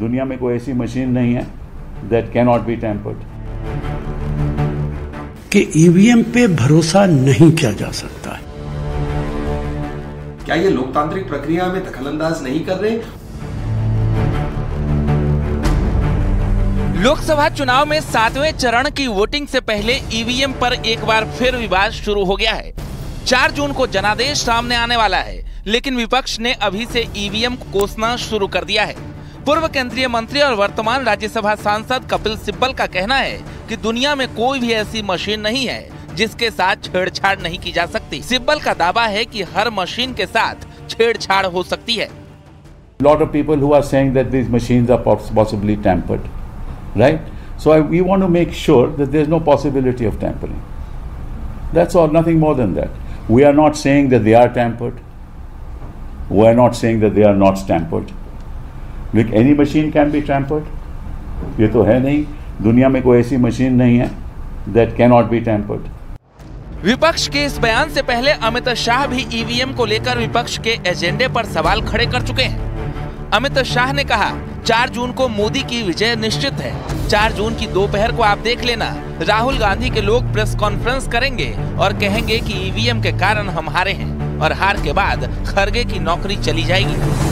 दुनिया में कोई ऐसी मशीन नहीं है that can not be tampered. कि ईवीएम पे भरोसा नहीं किया जा सकता है। क्या ये लोकतांत्रिक प्रक्रिया में दखलंदाज नहीं कर रहे? लोकसभा चुनाव में 7वें चरण की वोटिंग से पहले ईवीएम पर एक बार फिर विवाद शुरू हो गया है। 4 जून को जनादेश सामने आने वाला है, लेकिन विपक्ष ने अभी से ईवीएम को कोसना शुरू कर दिया है। पूर्व केंद्रीय मंत्री और वर्तमान राज्यसभा सांसद कपिल सिब्बल का कहना है कि दुनिया में कोई भी ऐसी मशीन नहीं है जिसके साथ छेड़छाड़ नहीं की जा सकती। सिब्बल का दावा है कि हर मशीन के साथ छेड़छाड़ हो सकती है। Lot of people who are saying that these machines are possibly tampered, right? So we want to make sure that there's no possibility of tampering. That's all, nothing more than that. We are not saying that they are tampered. We are not saying that they are not tampered. Like any machine can be tampered. ये तो है नहीं, दुनिया में कोई ऐसी machine नहीं है that cannot be tampered. विपक्ष के इस बयान से पहले अमित शाह भी ईवीएम को लेकर विपक्ष के एजेंडे पर सवाल खड़े कर चुके हैं। अमित शाह ने कहा 4 जून को मोदी की विजय निश्चित है। 4 जून की दोपहर को आप देख लेना, राहुल गांधी के लोग प्रेस कॉन्फ्रेंस करेंगे और कहेंगे कि ईवीएम के कारण हम हारे हैं और हार के बाद खरगे की नौकरी चली जाएगी।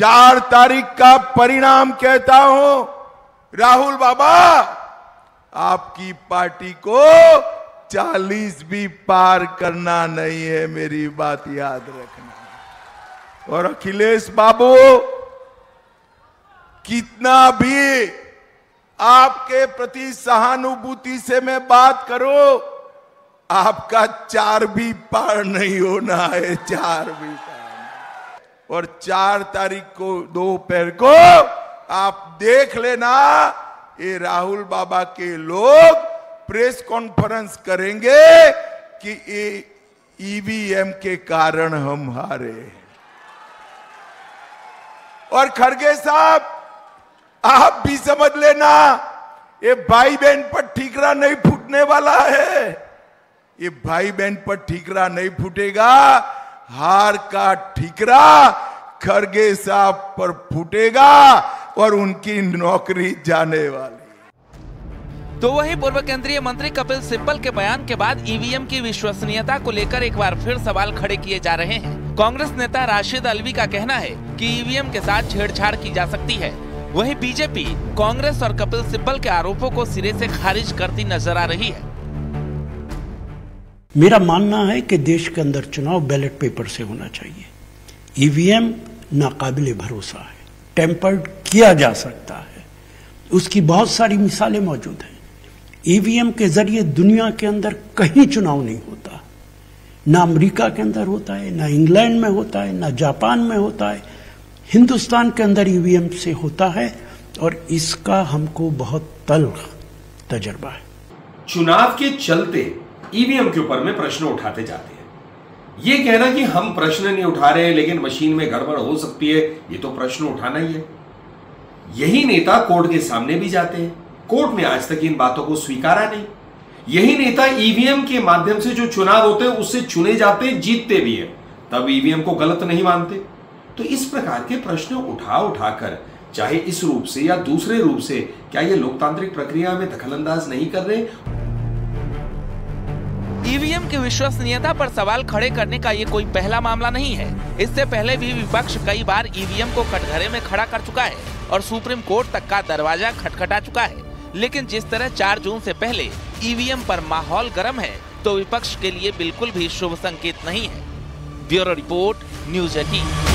4 तारीख का परिणाम कहता हूं, राहुल बाबा आपकी पार्टी को 40 भी पार करना नहीं है, मेरी बात याद रखना। और अखिलेश बाबू कितना भी आपके प्रति सहानुभूति से मैं बात करूं, आपका 4 भी पार नहीं होना है, 4 भी पार। और 4 तारीख को दोपहर को आप देख लेना, ये राहुल बाबा के लोग प्रेस कॉन्फ्रेंस करेंगे कि ये ईवीएम के कारण हम हारे। और खड़गे साहब आप भी समझ लेना, ये भाई बहन पर ठीकरा नहीं फूटने वाला है। ये भाई बहन पर ठीकरा नहीं फूटेगा, हार का ठिकरा खरगे साहब पर फूटेगा और उनकी नौकरी जाने वाली। तो वही पूर्व केंद्रीय मंत्री कपिल सिब्बल के बयान के बाद ईवीएम की विश्वसनीयता को लेकर एक बार फिर सवाल खड़े किए जा रहे हैं। कांग्रेस नेता राशिद अल्वी का कहना है कि ईवीएम के साथ छेड़छाड़ की जा सकती है। वही बीजेपी कांग्रेस और कपिल सिब्बल के आरोपों को सिरे से खारिज करती नजर आ रही है। मेरा मानना है कि देश के अंदर चुनाव बैलेट पेपर से होना चाहिए। ईवीएम नाकाबिले भरोसा है, टेम्पर्ड किया जा सकता है, उसकी बहुत सारी मिसालें मौजूद हैं। ईवीएम के जरिए दुनिया के अंदर कहीं चुनाव नहीं होता, ना अमेरिका के अंदर होता है, ना इंग्लैंड में होता है, ना जापान में होता है। हिंदुस्तान के अंदर ईवीएम से होता है और इसका हमको बहुत तल्ख तजर्बा है। चुनाव के चलते ईवीएम के ऊपर में प्रश्न उठाते जाते हैं। ये कहना कि हम प्रश्न नहीं उठा रहे हैं लेकिन मशीन में गड़बड़ हो सकती है, ये तो प्रश्न उठाना ही है। यही नेता कोर्ट के सामने भी जाते हैं, कोर्ट ने आज तक इन बातों को स्वीकारा नहीं। यही नेता ईवीएम के माध्यम से जो चुनाव होते हैं उससे चुने जाते हैं, जीतते भी हैं, तब ईवीएम को गलत नहीं मानते। तो इस प्रकार के प्रश्न उठा उठाकर चाहे इस रूप से या दूसरे रूप से, क्या ये लोकतांत्रिक प्रक्रिया में दखलंदाज नहीं कर रहे? ईवीएम की विश्वसनीयता पर सवाल खड़े करने का ये कोई पहला मामला नहीं है। इससे पहले भी विपक्ष कई बार ईवीएम को कटघरे में खड़ा कर चुका है और सुप्रीम कोर्ट तक का दरवाजा खटखटा चुका है। लेकिन जिस तरह 4 जून से पहले ईवीएम पर माहौल गर्म है, तो विपक्ष के लिए बिल्कुल भी शुभ संकेत नहीं है। Bureau report, News18.